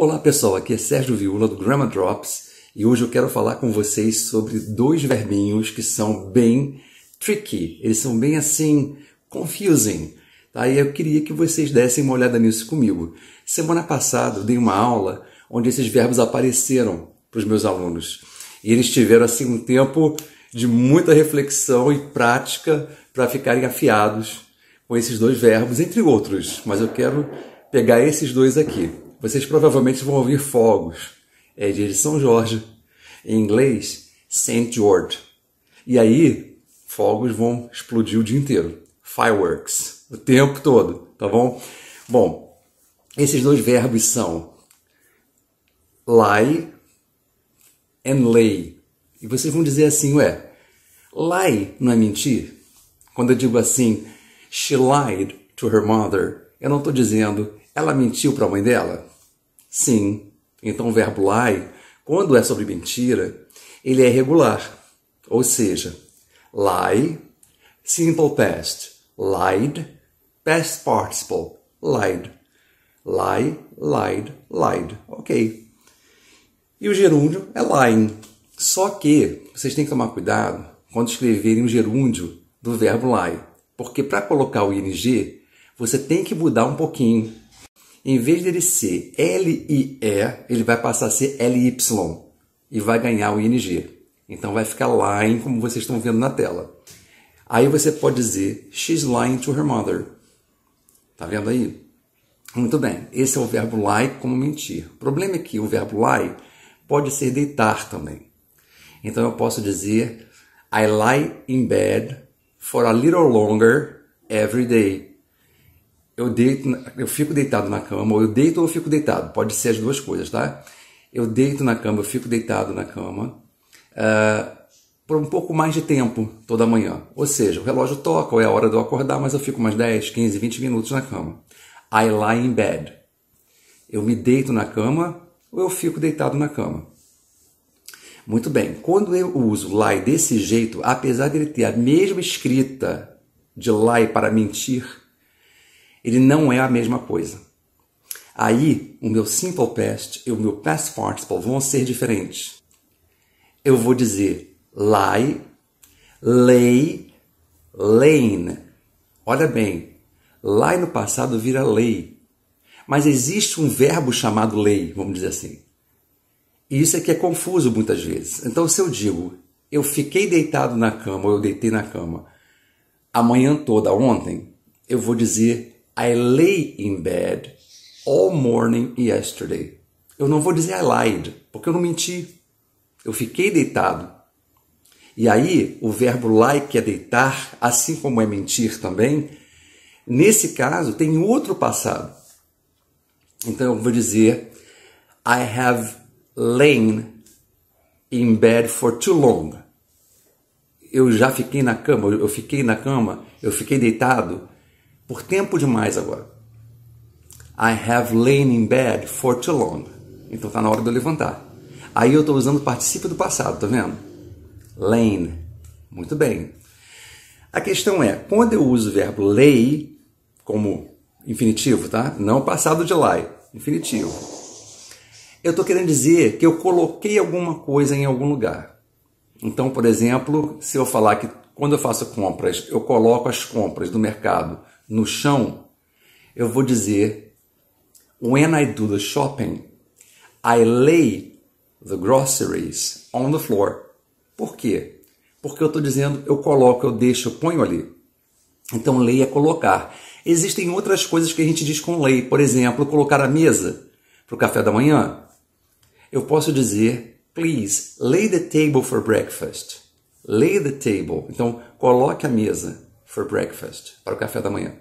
Olá pessoal, aqui é Sérgio Viúla do Grammar Drops e hoje eu quero falar com vocês sobre dois verbinhos que são bem tricky, eles são bem assim, confusing. Tá? E eu queria que vocês dessem uma olhada nisso comigo. Semana passada eu dei uma aula onde esses verbos apareceram para os meus alunos e eles tiveram assim um tempo de muita reflexão e prática para ficarem afiados com esses dois verbos, entre outros, mas eu quero pegar esses dois aqui. Vocês provavelmente vão ouvir fogos. É dia de São Jorge. Em inglês, St. George. E aí, fogos vão explodir o dia inteiro. Fireworks. O tempo todo, tá bom? Bom, esses dois verbos são lie and lay. E vocês vão dizer assim, ué, lie não é mentir? Quando eu digo assim, she lied to her mother, eu não estou dizendo ela mentiu para a mãe dela? Sim. Então o verbo lie, quando é sobre mentira, ele é irregular. Ou seja, lie, simple past, lied, past participle, lied. Lie, lied, lied. Ok. E o gerúndio é lying. Só que vocês têm que tomar cuidado quando escreverem o gerúndio do verbo lie. Porque para colocar o ing, você tem que mudar um pouquinho. Em vez dele ser L-I-E, ele vai passar a ser L-Y e vai ganhar o ING. Então vai ficar lying, como vocês estão vendo na tela. Aí você pode dizer, she's lying to her mother. Tá vendo aí? Muito bem, esse é o verbo lie como mentir. O problema é que o verbo lie pode ser deitar também. Então eu posso dizer, I lie in bed for a little longer every day. Eu fico deitado na cama, ou eu deito ou eu fico deitado. Pode ser as duas coisas, tá? Eu deito na cama, eu fico deitado na cama por um pouco mais de tempo toda manhã. Ou seja, o relógio toca, ou é a hora de eu acordar, mas eu fico mais 10, 15, 20 minutos na cama. I lie in bed. Eu me deito na cama ou eu fico deitado na cama. Muito bem. Quando eu uso lie desse jeito, apesar dele ter a mesma escrita de lie para mentir, ele não é a mesma coisa. Aí, o meu simple past e o meu past participle vão ser diferentes. Eu vou dizer lie, lay, lain. Olha bem, lie no passado vira lay. Mas existe um verbo chamado lay, vamos dizer assim. E isso é que é confuso muitas vezes. Então, se eu digo, eu fiquei deitado na cama, ou eu deitei na cama, a manhã toda, ontem, eu vou dizer I lay in bed all morning yesterday. Eu não vou dizer I lied, porque eu não menti. Eu fiquei deitado. E aí, o verbo lie, que é deitar, assim como é mentir também, nesse caso, tem outro passado. Então, eu vou dizer I have lain in bed for too long. Eu já fiquei na cama, eu fiquei deitado por tempo demais agora. I have lain in bed for too long. Então está na hora de eu levantar. Aí eu estou usando o particípio do passado, tá vendo? Lain. Muito bem. A questão é, quando eu uso o verbo lay como infinitivo, tá? Não passado de lie, infinitivo. Eu estou querendo dizer que eu coloquei alguma coisa em algum lugar. Então, por exemplo, se eu falar que quando eu faço compras, eu coloco as compras do mercado no chão, eu vou dizer when I do the shopping, I lay the groceries on the floor. Por quê? Porque eu estou dizendo eu coloco, eu deixo, eu ponho ali. Então lay é colocar. Existem outras coisas que a gente diz com lay. Por exemplo, colocar a mesa para o café da manhã. Eu posso dizer please, lay the table for breakfast. Lay the table. Então coloque a mesa. For breakfast, para o café da manhã.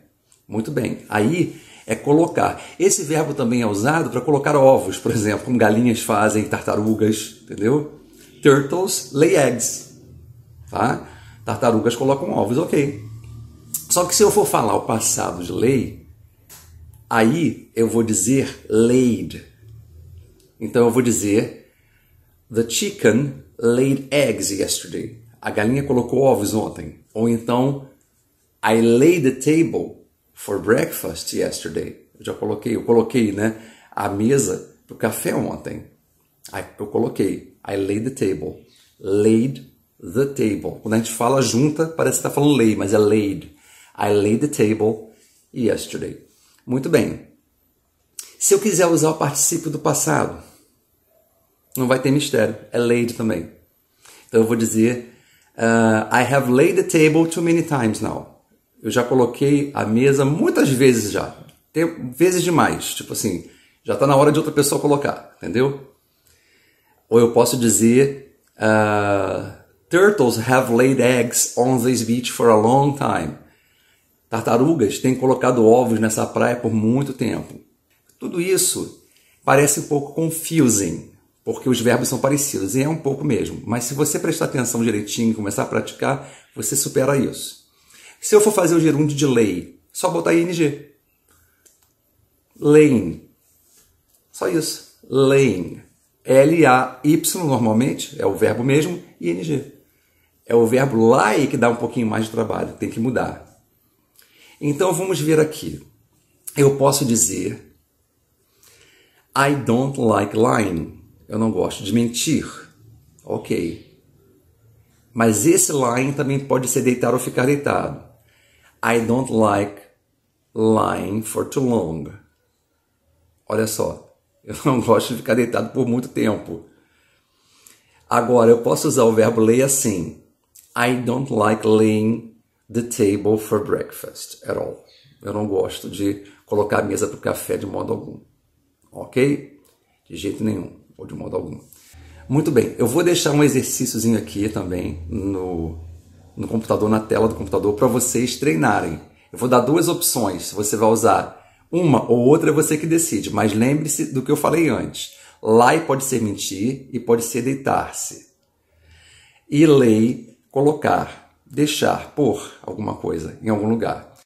Muito bem, aí é colocar. Esse verbo também é usado para colocar ovos, por exemplo, como galinhas fazem, tartarugas, entendeu? Turtles lay eggs, tá? Tartarugas colocam ovos, ok. Só que se eu for falar o passado de lay, aí eu vou dizer laid. Então eu vou dizer the chicken laid eggs yesterday. A galinha colocou ovos ontem. Ou então I laid the table for breakfast yesterday. Eu coloquei, né, a mesa pro café ontem. Aí eu coloquei, I laid the table. Laid the table. Quando a gente fala junta, parece que tá falando lay, mas é laid. I laid the table yesterday. Muito bem. Se eu quiser usar o particípio do passado, não vai ter mistério. É laid também. Então eu vou dizer, I have laid the table too many times now. Eu já coloquei a mesa muitas vezes já. Tem vezes demais. Tipo assim, já está na hora de outra pessoa colocar. Entendeu? Ou eu posso dizer, turtles have laid eggs on this beach for a long time. Tartarugas têm colocado ovos nessa praia por muito tempo. Tudo isso parece um pouco confusing, porque os verbos são parecidos. E é um pouco mesmo. Mas se você prestar atenção direitinho e começar a praticar, você supera isso. Se eu for fazer o gerúndio de lay, só botar ing. Laying. Só isso. Laying. L-A-Y normalmente é o verbo mesmo e ing. É o verbo lay que dá um pouquinho mais de trabalho. Tem que mudar. Então vamos ver aqui. Eu posso dizer I don't like lying. Eu não gosto de mentir. Ok. Mas esse lying também pode ser deitar ou ficar deitado. I don't like lying for too long. Olha só, eu não gosto de ficar deitado por muito tempo. Agora, eu posso usar o verbo lay assim. I don't like laying the table for breakfast at all. Eu não gosto de colocar a mesa para o café de modo algum. Ok? De jeito nenhum, ou de modo algum. Muito bem, eu vou deixar um exercíciozinho aqui também no computador, na tela do computador, para vocês treinarem. Eu vou dar duas opções, se você vai usar uma ou outra, é você que decide, mas lembre-se do que eu falei antes. Lie pode ser mentir e pode ser deitar-se. E lay, colocar, deixar, pôr alguma coisa em algum lugar.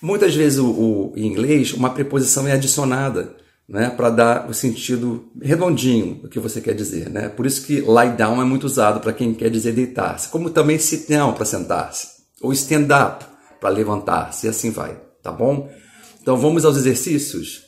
Muitas vezes, em inglês, uma preposição é adicionada. Né, para dar o sentido redondinho do que você quer dizer. Né? Por isso que lie down é muito usado para quem quer dizer deitar-se, como também sit down para sentar-se, ou stand up para levantar-se, e assim vai, tá bom? Então vamos aos exercícios?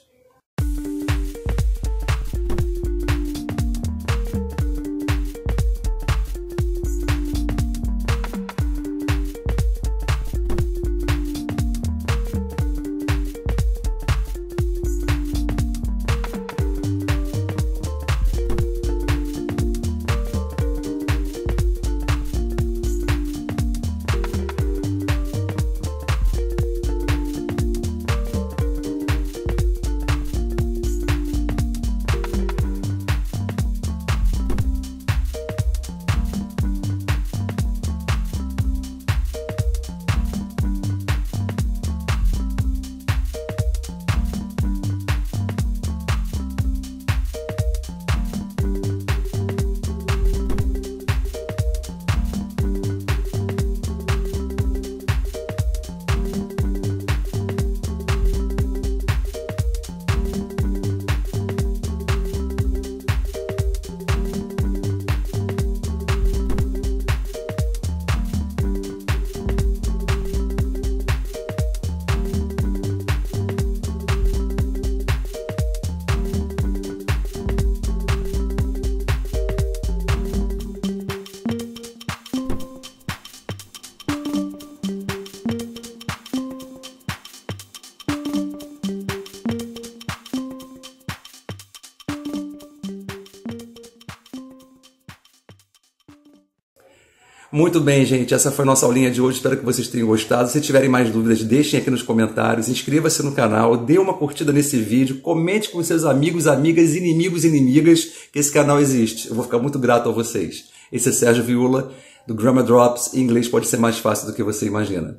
Muito bem, gente. Essa foi a nossa aulinha de hoje. Espero que vocês tenham gostado. Se tiverem mais dúvidas, deixem aqui nos comentários. Inscreva-se no canal. Dê uma curtida nesse vídeo. Comente com seus amigos, amigas, inimigos e inimigas que esse canal existe. Eu vou ficar muito grato a vocês. Esse é Sérgio Viúla, do Grammar Drops. Em inglês pode ser mais fácil do que você imagina.